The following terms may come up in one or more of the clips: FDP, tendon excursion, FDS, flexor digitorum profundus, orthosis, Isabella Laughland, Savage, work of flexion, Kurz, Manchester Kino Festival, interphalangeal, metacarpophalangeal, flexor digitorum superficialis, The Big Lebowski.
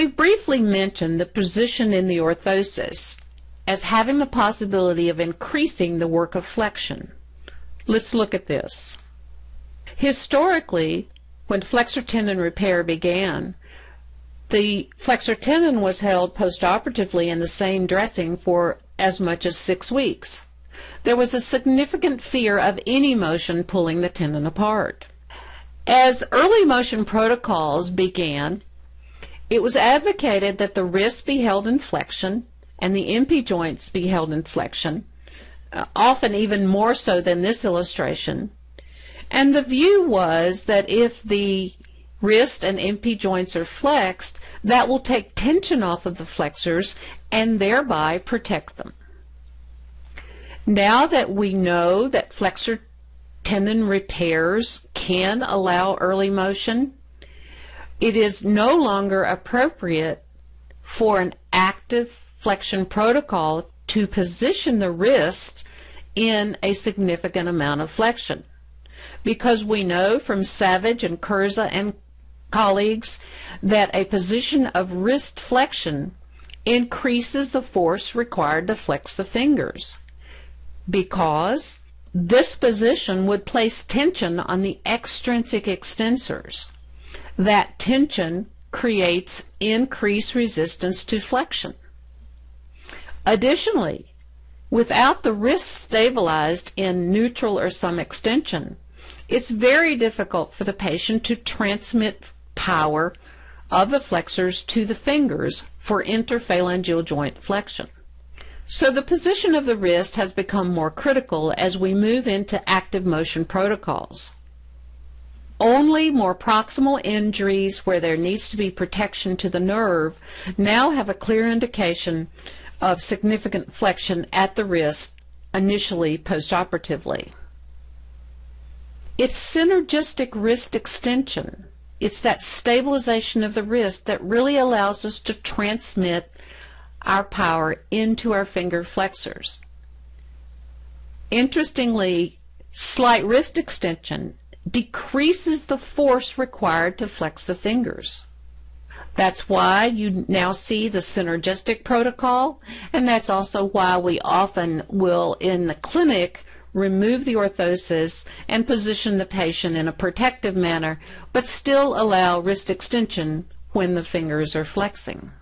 we've briefly mentioned the position in the orthosis as having the possibility of increasing the work of flexion. Let's look at this. Historically, when flexor tendon repair began, the flexor tendon was held postoperatively in the same dressing for as much as 6 weeks. There was a significant fear of any motion pulling the tendon apart. As early motion protocols began, it was advocated that the wrist be held in flexion and the MP joints be held in flexion, often even more so than this illustration. And the view was that if the wrist and MP joints are flexed, that will take tension off of the flexors and thereby protect them. Now that we know that flexor tendon repairs can allow early motion, it is no longer appropriate for an active flexion protocol to position the wrist in a significant amount of flexion, because we know from Savage and Kurza and colleagues that a position of wrist flexion increases the force required to flex the fingers, because this position would place tension on the extrinsic extensors. That tension creates increased resistance to flexion. Additionally, without the wrist stabilized in neutral or some extension, it's very difficult for the patient to transmit power of the flexors to the fingers for interphalangeal joint flexion. So the position of the wrist has become more critical as we move into active motion protocols. Only more proximal injuries where there needs to be protection to the nerve now have a clear indication of significant flexion at the wrist initially postoperatively. It's synergistic wrist extension. It's that stabilization of the wrist that really allows us to transmit our power into our finger flexors. Interestingly, slight wrist extension decreases the force required to flex the fingers. That's why you now see the synergistic protocol, and that's also why we often will, in the clinic, remove the orthosis and position the patient in a protective manner, but still allow wrist extension when the fingers are flexing.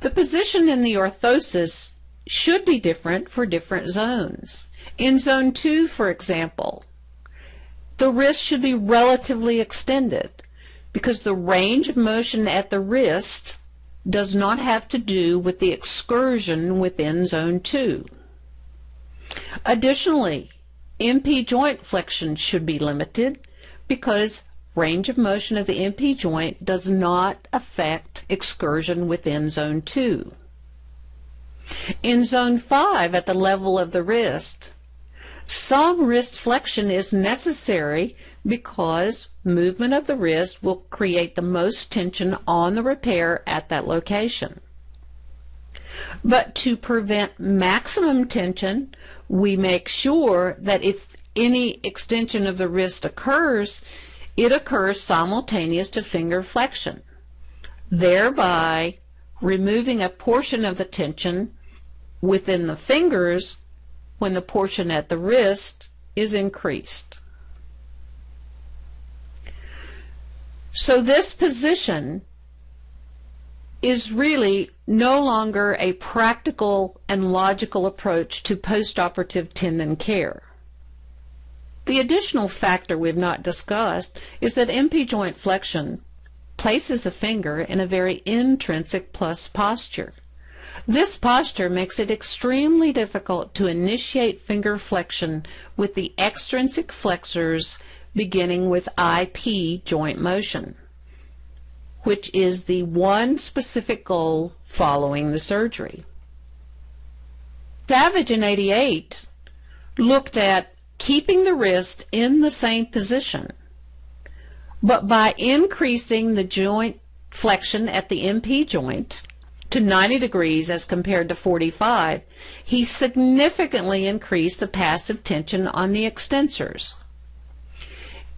The position in the orthosis should be different for different zones. In zone 2, for example, the wrist should be relatively extended because the range of motion at the wrist does not have to do with the excursion within zone 2. Additionally, MP joint flexion should be limited because range of motion of the MP joint does not affect excursion within zone 2. In zone 5, at the level of the wrist, some wrist flexion is necessary because movement of the wrist will create the most tension on the repair at that location. But to prevent maximum tension, we make sure that if any extension of the wrist occurs, it occurs simultaneous to finger flexion, thereby removing a portion of the tension within the fingers when the portion at the wrist is increased. So this position is really no longer a practical and logical approach to postoperative tendon care. The additional factor we've not discussed is that MP joint flexion places the finger in a very intrinsic plus posture. This posture makes it extremely difficult to initiate finger flexion with the extrinsic flexors beginning with IP joint motion, which is the one specific goal following the surgery. Savage in '88 looked at keeping the wrist in the same position, but by increasing the joint flexion at the MP joint to 90 degrees as compared to 45, he significantly increased the passive tension on the extensors.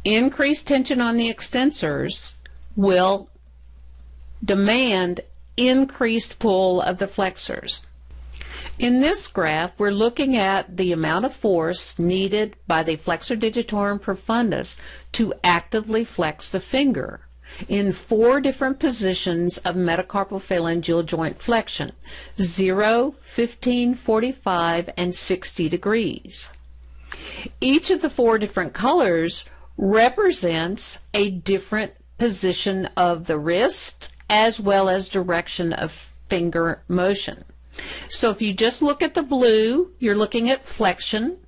Increased tension on the extensors will demand increased pull of the flexors. In this graph, we're looking at the amount of force needed by the flexor digitorum profundus to actively flex the finger in four different positions of metacarpophalangeal joint flexion, 0, 15, 45, and 60 degrees. Each of the four different colors represents a different position of the wrist as well as direction of finger motion. So if you just look at the blue, you're looking at flexion,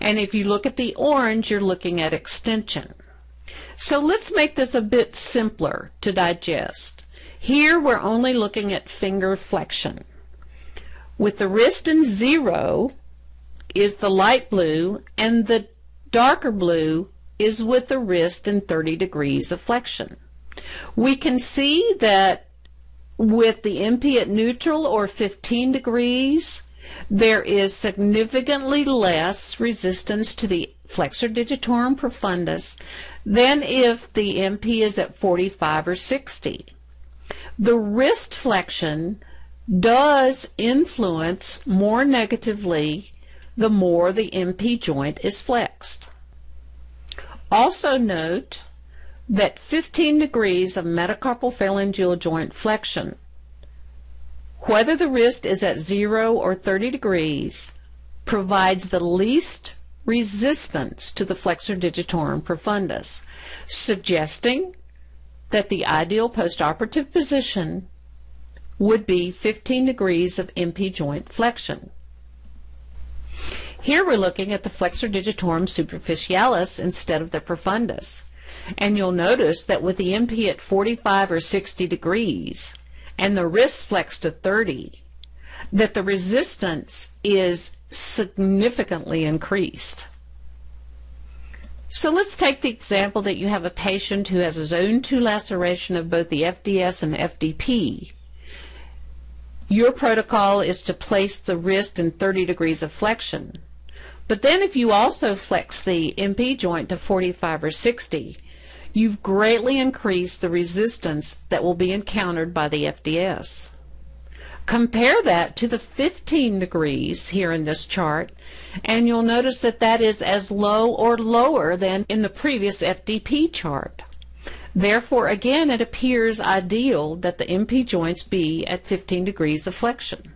and if you look at the orange, you're looking at extension. So let's make this a bit simpler to digest. Here we're only looking at finger flexion. With the wrist in 0 is the light blue, and the darker blue is with the wrist in 30 degrees of flexion. We can see that with the MP at neutral or 15 degrees, there is significantly less resistance to the flexor digitorum profundus than if the MP is at 45 or 60. The wrist flexion does influence more negatively the more the MP joint is flexed. Also note that 15 degrees of metacarpophalangeal joint flexion, whether the wrist is at 0 or 30 degrees, provides the least resistance to the flexor digitorum profundus, suggesting that the ideal postoperative position would be 15 degrees of MP joint flexion. Here we're looking at the flexor digitorum superficialis instead of the profundus. And you'll notice that with the MP at 45 or 60 degrees and the wrist flexed to 30, that the resistance is significantly increased. So let's take the example that you have a patient who has a zone 2 laceration of both the FDS and FDP. Your protocol is to place the wrist in 30 degrees of flexion. But then if you also flex the MP joint to 45 or 60, you've greatly increased the resistance that will be encountered by the FDS. Compare that to the 15 degrees here in this chart, and you'll notice that that is as low or lower than in the previous FDP chart. Therefore, again, it appears ideal that the MP joints be at 15 degrees of flexion.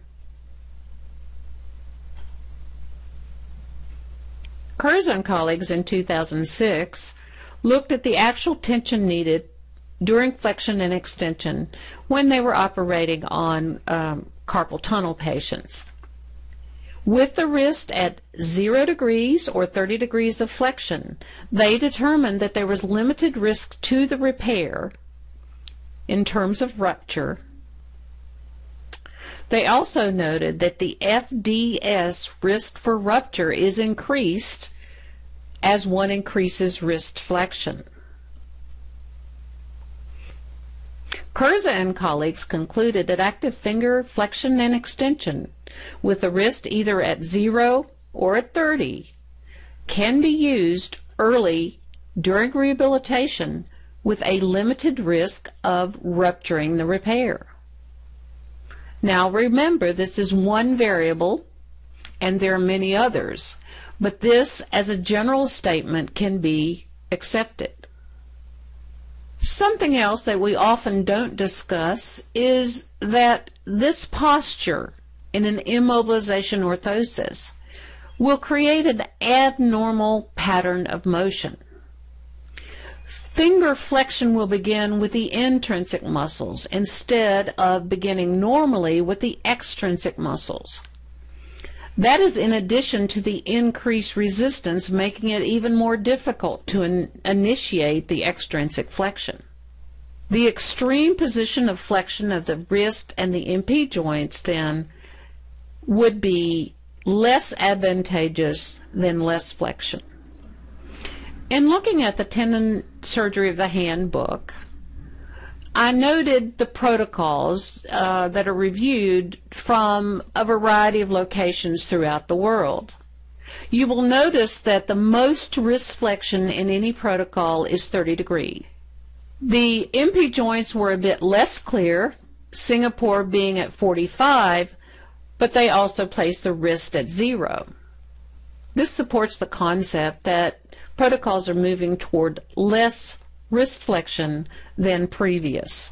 Kurz and colleagues in 2006 looked at the actual tension needed during flexion and extension when they were operating on carpal tunnel patients. With the wrist at 0 degrees or 30 degrees of flexion, they determined that there was limited risk to the repair in terms of rupture. They also noted that the FDS risk for rupture is increased as one increases wrist flexion. Kurza and colleagues concluded that active finger flexion and extension with the wrist either at 0 or at 30 can be used early during rehabilitation with a limited risk of rupturing the repair. Now remember, this is one variable and there are many others, but this as a general statement can be accepted. Something else that we often don't discuss is that this posture in an immobilization orthosis will create an abnormal pattern of motion. Finger flexion will begin with the intrinsic muscles instead of beginning normally with the extrinsic muscles. That is in addition to the increased resistance, making it even more difficult to initiate the extrinsic flexion. The extreme position of flexion of the wrist and the MP joints then would be less advantageous than less flexion. In looking at the tendon surgery of the handbook, I noted the protocols that are reviewed from a variety of locations throughout the world. You will notice that the most wrist flexion in any protocol is 30 degrees. The MP joints were a bit less clear, Singapore being at 45, but they also placed the wrist at 0. This supports the concept that protocols are moving toward less wrist flexion than previous.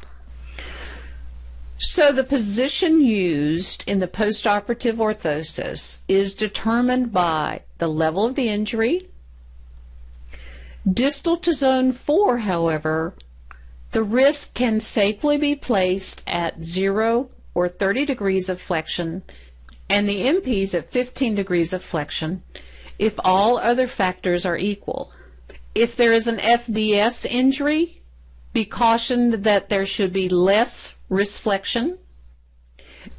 So the position used in the postoperative orthosis is determined by the level of the injury. Distal to zone 4, however, the wrist can safely be placed at 0 or 30 degrees of flexion and the MPs at 15 degrees of flexion if all other factors are equal. If there is an FDS injury, be cautioned that there should be less wrist flexion,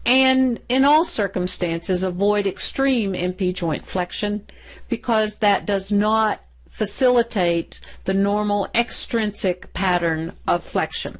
and in all circumstances avoid extreme MP joint flexion because that does not facilitate the normal extrinsic pattern of flexion.